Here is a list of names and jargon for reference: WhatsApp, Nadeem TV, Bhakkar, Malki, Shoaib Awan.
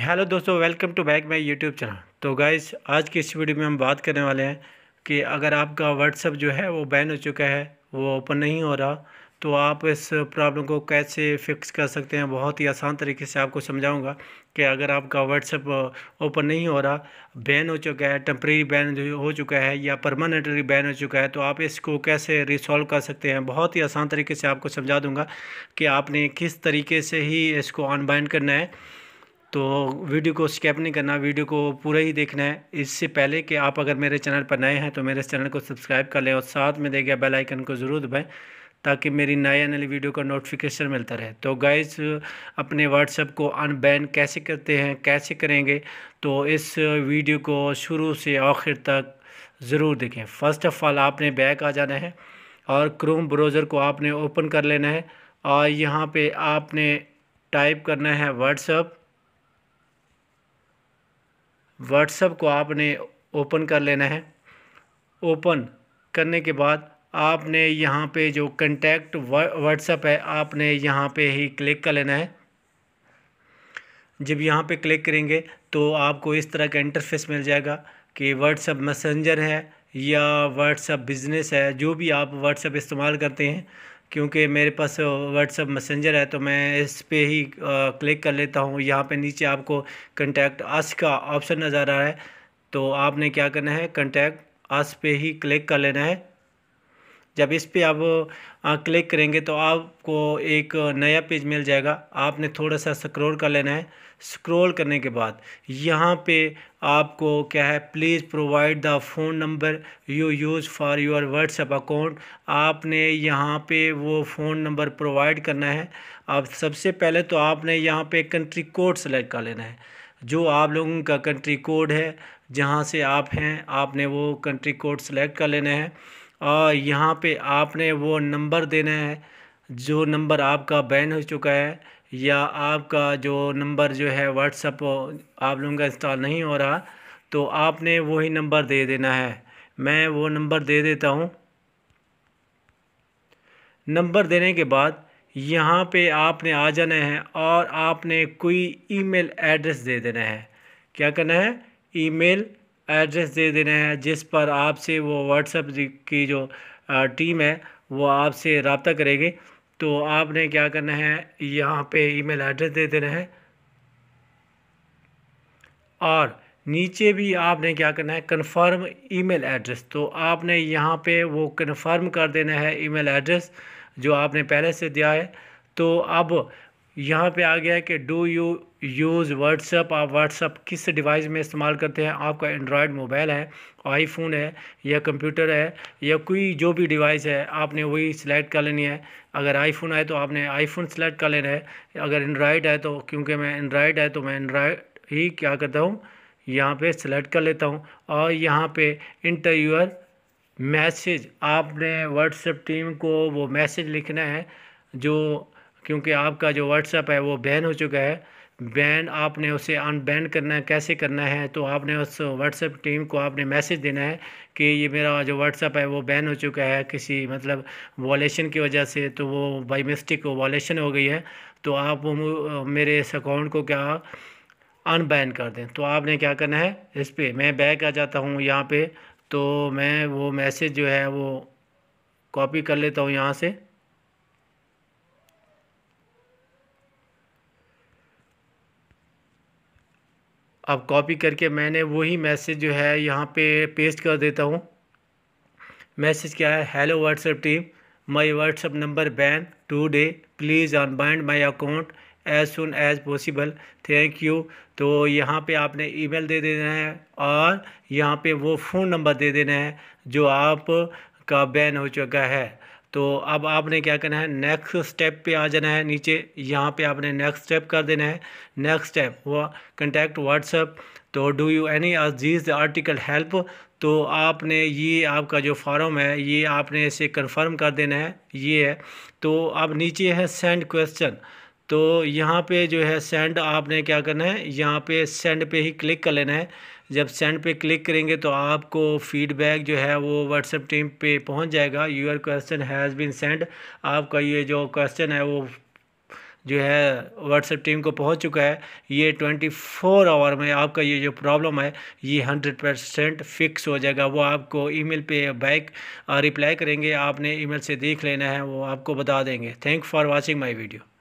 Hello दोस्तों, welcome to back my YouTube channel. तो guys, आज की इस वीडियो में हम बात करने वाले हैं कि अगर आपका व्हाट्सअप जो है वो बैन हो चुका है, वो ओपन नहीं हो रहा, तो आप इस प्रॉब्लम को कैसे फिक्स कर सकते हैं। बहुत ही आसान तरीके से आपको समझाऊंगा कि अगर आपका व्हाट्सअप ओपन नहीं हो रहा, बैन हो चुका है, टेम्प्रेरी बैन हो चुका है या परमानेंटली बैन हो चुका है, तो आप इसको कैसे रिसॉल्व कर सकते हैं। बहुत ही आसान तरीके से आपको समझा दूँगा कि आपने किस तरीके से ही इसको अनबैन करना है। तो वीडियो को स्किप नहीं करना, वीडियो को पूरा ही देखना है। इससे पहले कि आप अगर मेरे चैनल पर नए हैं तो मेरे चैनल को सब्सक्राइब कर लें और साथ में दिए गए बेल आइकन को ज़रूर दबाएं ताकि मेरी नई आने वाली वीडियो का नोटिफिकेशन मिलता रहे। तो गाइस, अपने व्हाट्सएप को अनबैन कैसे करते हैं, कैसे करेंगे, तो इस वीडियो को शुरू से आखिर तक ज़रूर देखें। फ़र्स्ट ऑफ ऑल आपने बैक आ जाना है और क्रोम ब्राउज़र को आपने ओपन कर लेना है और यहाँ पर आपने टाइप करना है व्हाट्सएप। व्हाट्सएप को आपने ओपन कर लेना है। ओपन करने के बाद आपने यहाँ पे जो कंटैक्ट व्हाट्सएप है, आपने यहाँ पे ही क्लिक कर लेना है। जब यहाँ पे क्लिक करेंगे तो आपको इस तरह का इंटरफेस मिल जाएगा कि व्हाट्सएप मैसेंजर है या व्हाट्सएप बिज़नेस है, जो भी आप व्हाट्सएप इस्तेमाल करते हैं। क्योंकि मेरे पास व्हाट्सएप मैसेंजर है तो मैं इस पर ही क्लिक कर लेता हूँ। यहाँ पे नीचे आपको कंटैक्ट अस का ऑप्शन नज़र आ रहा है, तो आपने क्या करना है, कंटैक्ट अस पे ही क्लिक कर लेना है। जब इस पर आप क्लिक करेंगे तो आपको एक नया पेज मिल जाएगा। आपने थोड़ा सा स्क्रॉल कर लेना है। स्क्रॉल करने के बाद यहाँ पे आपको क्या है, please provide the phone number you use for your WhatsApp account. आपने यहाँ पे वो फ़ोन नंबर प्रोवाइड करना है। अब सबसे पहले तो आपने यहाँ पे कंट्री कोड सेलेक्ट कर लेना है। जो आप लोगों का कंट्री कोड है, जहाँ से आप हैं, आपने वो कंट्री कोड सेलेक्ट कर लेना है और यहाँ पे आपने वो नंबर देना है जो नंबर आपका बैन हो चुका है या आपका जो नंबर जो है व्हाट्सएप आप लोगों का इंस्टॉल नहीं हो रहा, तो आपने वही नंबर दे देना है। मैं वो नंबर दे देता हूँ। नंबर देने के बाद यहाँ पे आपने आ जाना है और आपने कोई ईमेल एड्रेस दे देना है। क्या करना है, ईमेल एड्रेस दे देना है जिस पर आपसे वो व्हाट्सएप की जो टीम है वो आपसे रब्ता करेगी। तो आपने क्या करना है, यहाँ पे ईमेल एड्रेस दे देना है और नीचे भी आपने क्या करना है, कंफर्म ईमेल एड्रेस। तो आपने यहाँ पे वो कंफर्म कर देना है ईमेल एड्रेस जो आपने पहले से दिया है। तो अब यहाँ पे आ गया है कि डू यू यूज़ व्हाट्सएप। आप व्हाट्सएप किस डिवाइस में इस्तेमाल करते हैं, आपका एंड्रॉयड मोबाइल है, आईफोन है या कंप्यूटर है या कोई जो भी डिवाइस है, आपने वही सिलेक्ट कर लेनी है। अगर आईफोन है तो आपने आईफोन सेलेक्ट कर लेना है। अगर एंड्रॉयड है तो, क्योंकि मैं एंड्रॉयड है तो मैं एंड्रॉयड ही क्या करता हूँ, यहाँ पर सिलेक्ट कर लेता हूँ और यहाँ पर इंटर यूर मैसेज। आपने व्हाट्सएप टीम को वो मैसेज लिखना है जो, क्योंकि आपका जो व्हाट्सएप है वो बैन हो चुका है। बैन आपने उसे अनबैन करना है, कैसे करना है, तो आपने उस व्हाट्सएप टीम को आपने मैसेज देना है कि ये मेरा जो व्हाट्सएप है वो बैन हो चुका है किसी मतलब वॉलेशन की वजह से। तो वो बाई मिस्टेक वॉलेशन हो गई है, तो आप मेरे इस अकाउंट को क्या अनबैन कर दें। तो आपने क्या करना है, इस पर मैं बैक आ जाता हूँ यहाँ पर, तो मैं वो मैसेज जो है वो कॉपी कर लेता हूँ यहाँ से। अब कॉपी करके मैंने वही मैसेज जो है यहाँ पे पेस्ट कर देता हूँ। मैसेज क्या है, hello WhatsApp team, my WhatsApp number ban today, please unbind my account as soon as possible, thank you. तो यहाँ पे आपने ईमेल दे देना है और यहाँ पे वो फ़ोन नंबर दे देना है जो आप का बैन हो चुका है। तो अब आपने क्या करना है, नेक्स्ट स्टेप पे आ जाना है। नीचे यहाँ पे आपने नेक्स्ट स्टेप कर देना है। नेक्स्ट स्टेप वो कंटैक्ट व्हाट्सएप। तो do you any of these article help. तो आपने ये आपका जो फॉर्म है ये आपने इसे कंफर्म कर देना है, ये है। तो अब नीचे है सेंड क्वेश्चन। तो यहाँ पे जो है सेंड, आपने क्या करना है, यहाँ पे सेंड पे ही क्लिक कर लेना है। जब सेंड पे क्लिक करेंगे तो आपको फीडबैक जो है वो व्हाट्सएप टीम पे पहुँच जाएगा। Your question has been send, आपका ये जो क्वेश्चन है वो जो है WhatsApp टीम को पहुंच चुका है। ये 24 आवर में आपका ये जो प्रॉब्लम है ये 100% फिक्स हो जाएगा। वो आपको ईमेल पे बैक रिप्लाई करेंगे, आपने ईमेल से देख लेना है, वो आपको बता देंगे। Thank for watching my video.